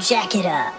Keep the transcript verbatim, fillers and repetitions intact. Jack it up.